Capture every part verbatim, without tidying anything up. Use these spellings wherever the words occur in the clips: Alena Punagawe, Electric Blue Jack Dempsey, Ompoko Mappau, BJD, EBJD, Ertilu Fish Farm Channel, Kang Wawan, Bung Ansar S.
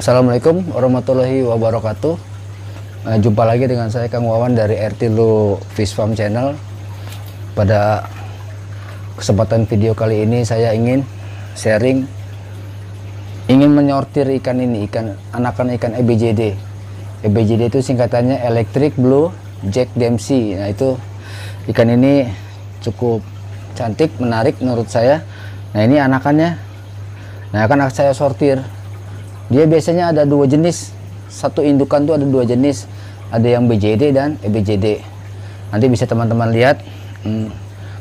Assalamualaikum warahmatullahi wabarakatuh. Nah, jumpa lagi dengan saya Kang Wawan dari Ertilu Fish Farm Channel. Pada kesempatan video kali ini saya ingin sharing, ingin menyortir ikan ini, ikan anakan ikan E B J D. E B J D itu singkatannya Electric Blue Jack Dempsey. Nah, itu ikan ini cukup cantik, menarik menurut saya. Nah, ini anakannya. Nah, akan saya sortir. Dia biasanya ada dua jenis, satu indukan tuh ada dua jenis, ada yang B J D dan E B J D. Nanti bisa teman-teman lihat hmm,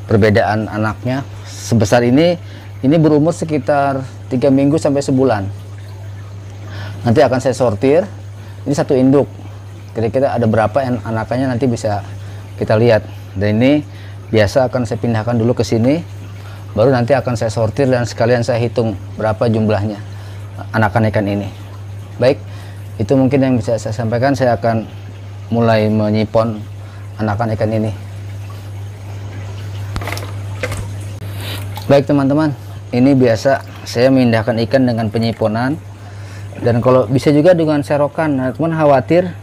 perbedaan anaknya. Sebesar ini, ini berumur sekitar tiga minggu sampai sebulan. Nanti akan saya sortir. Ini satu induk. Kira-kira ada berapa yang anakannya nanti bisa kita lihat. Dan ini biasa akan saya pindahkan dulu ke sini, baru nanti akan saya sortir dan sekalian saya hitung berapa jumlahnya anakan ikan ini. Baik, itu mungkin yang bisa saya sampaikan. Saya akan mulai menyipon anakan ikan ini. Baik teman-teman, ini biasa saya memindahkan ikan dengan penyiponan, dan kalau bisa juga dengan serokan. Nah, teman khawatir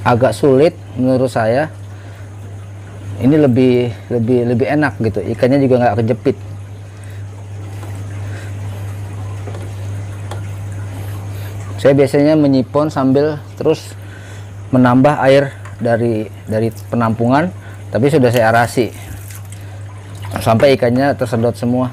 agak sulit menurut saya. Ini lebih lebih lebih enak gitu, ikannya juga nggak kejepit. Saya biasanya menyipon sambil terus menambah air dari dari penampungan, tapi sudah saya arasi sampai ikannya tersedot semua.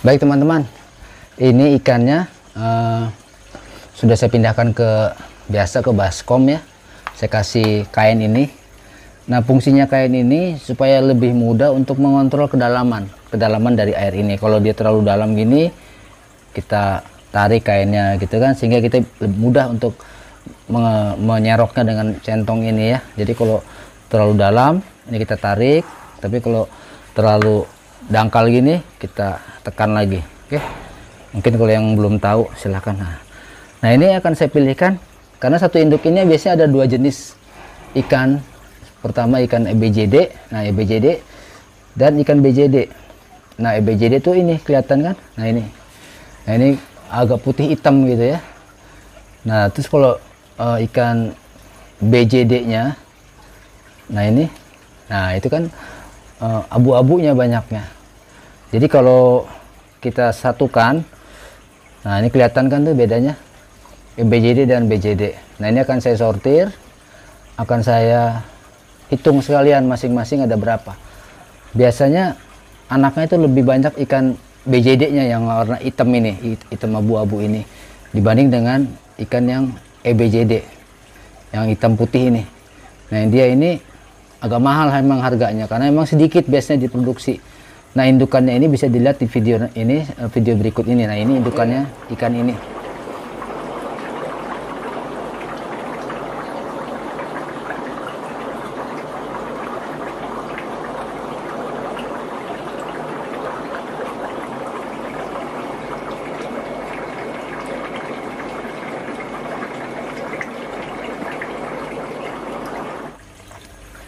Baik teman-teman, ini ikannya uh, sudah saya pindahkan ke biasa ke baskom ya. Saya kasih kain ini. Nah, fungsinya kain ini supaya lebih mudah untuk mengontrol kedalaman kedalaman dari air ini. Kalau dia terlalu dalam gini, kita tarik kainnya gitu kan, sehingga kita mudah untuk me menyeroknya dengan centong ini ya. Jadi kalau terlalu dalam ini kita tarik, tapi kalau terlalu dangkal gini kita tekan lagi. Oke, mungkin kalau yang belum tahu silahkan. Nah, ini akan saya pilihkan karena satu induk ini biasanya ada dua jenis ikan. Pertama ikan E B J D, nah E B J D, dan ikan B J D. Nah, E B J D itu ini kelihatan kan, nah ini nah ini agak putih hitam gitu ya. Nah, terus kalau uh, ikan B J D nya nah ini, nah itu kan uh, abu-abunya banyaknya. Jadi kalau kita satukan, nah ini kelihatan kan tuh bedanya E B J D dan B J D. Nah, ini akan saya sortir, akan saya hitung sekalian masing-masing ada berapa. Biasanya anaknya itu lebih banyak ikan B J D-nya yang warna hitam ini, hitam abu-abu ini, dibanding dengan ikan yang E B J D, yang hitam putih ini. Nah, dia ini agak mahal memang harganya karena memang sedikit biasanya diproduksi. Nah, indukannya ini bisa dilihat di video ini, video berikut ini. Nah, ini indukannya ikan ini.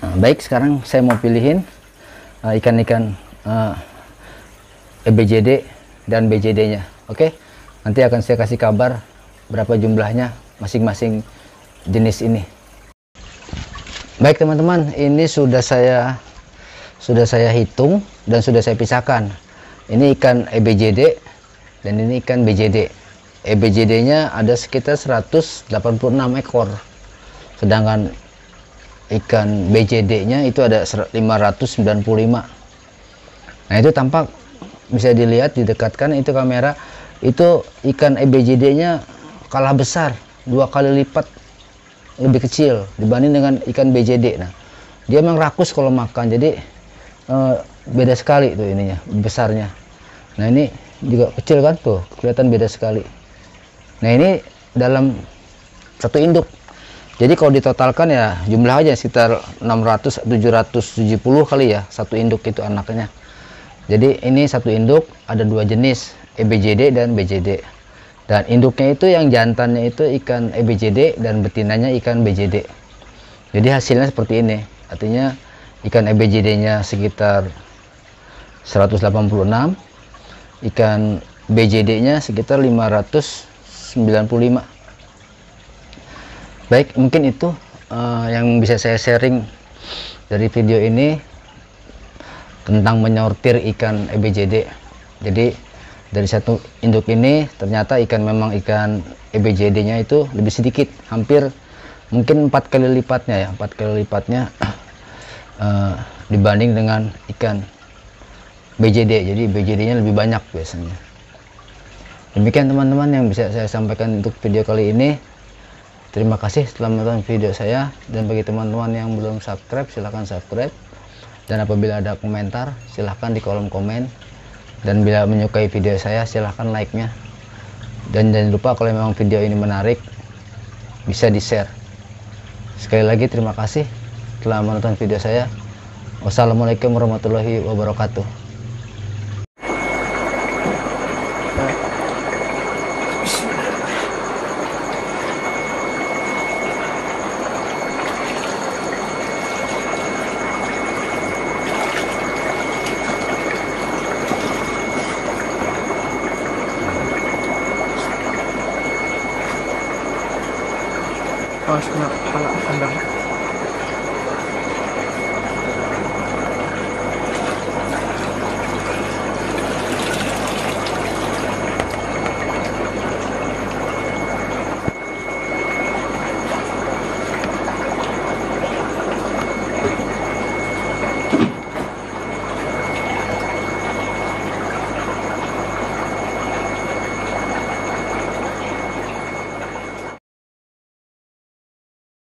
Nah, baik, sekarang saya mau pilihin ikan-ikan uh, Uh, E B J D dan B J D nya. Oke, okay? Nanti akan saya kasih kabar berapa jumlahnya masing-masing jenis ini. Baik teman-teman, ini sudah saya sudah saya hitung dan sudah saya pisahkan. Ini ikan E B J D dan ini ikan B J D. E B J D nya ada sekitar seratus delapan puluh enam ekor, sedangkan ikan B J D nya itu ada lima ratus sembilan puluh lima. Nah, itu tampak bisa dilihat didekatkan itu kamera. itu ikan E B J D-nya kalah besar, dua kali lipat lebih kecil dibanding dengan ikan B J D. Nah, dia memang rakus kalau makan, jadi e, beda sekali tuh ininya besarnya. Nah, ini juga kecil kan tuh, kelihatan beda sekali. Nah, ini dalam satu induk. Jadi kalau ditotalkan ya jumlah aja sekitar enam ratus tujuh ratus tujuh puluh kali ya satu induk itu anaknya. Jadi ini satu induk ada dua jenis, E B J D dan B J D. Dan induknya itu yang jantannya itu ikan E B J D dan betinanya ikan B J D. Jadi hasilnya seperti ini. Artinya ikan E B J D-nya sekitar seratus delapan puluh enam, ikan B J D-nya sekitar lima ratus sembilan puluh lima. Baik, mungkin itu uh, yang bisa saya sharing dari video ini tentang menyortir ikan E B J D. Jadi dari satu induk ini ternyata ikan memang ikan E B J D-nya itu lebih sedikit, hampir mungkin empat kali lipatnya ya, empat kali lipatnya uh, dibanding dengan ikan B J D. Jadi B J D-nya lebih banyak biasanya. Demikian teman-teman yang bisa saya sampaikan untuk video kali ini. Terima kasih telah menonton video saya, dan bagi teman-teman yang belum subscribe silahkan subscribe, dan apabila ada komentar silahkan di kolom komen. Dan bila menyukai video saya silahkan like-nya. Dan jangan lupa kalau memang video ini menarik bisa di-share. Sekali lagi terima kasih telah menonton video saya. Wassalamualaikum warahmatullahi wabarakatuh. Pas nak halak pandang.